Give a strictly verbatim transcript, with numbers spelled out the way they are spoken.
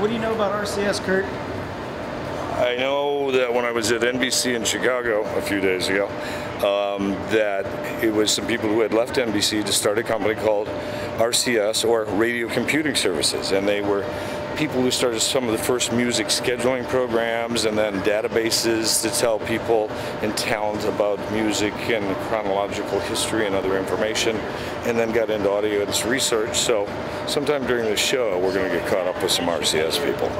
What do you know about R C S, Kurt? I know that when I was at N B C in Chicago a few days ago, um, that it was some people who had left N B C to start a company called R C S, or Radio Computing Services, and they were people who started some of the first music scheduling programs and then databases to tell people in towns about music and chronological history and other information, and then got into audience research. So sometime during the show we're going to get caught up with some R C S people.